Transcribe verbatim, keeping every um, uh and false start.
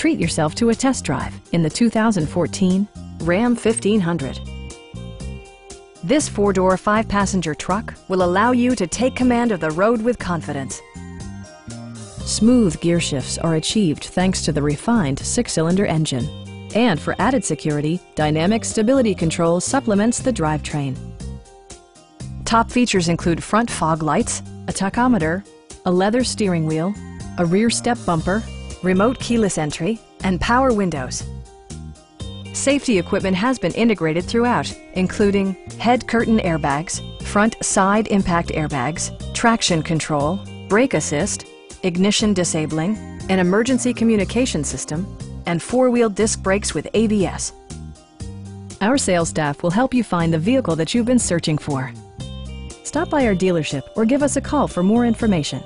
Treat yourself to a test drive in the two thousand fourteen Ram fifteen hundred. This four-door, five-passenger truck will allow you to take command of the road with confidence. Smooth gear shifts are achieved thanks to the refined six-cylinder engine. And for added security, dynamic stability control supplements the drivetrain. Top features include front fog lights, a tachometer, a leather steering wheel, a rear step bumper, remote keyless entry, and power windows. Safety equipment has been integrated throughout, including head curtain airbags, front side impact airbags, traction control, brake assist, ignition disabling, an emergency communication system, and four-wheel disc brakes with A B S. Our sales staff will help you find the vehicle that you've been searching for. Stop by our dealership or give us a call for more information.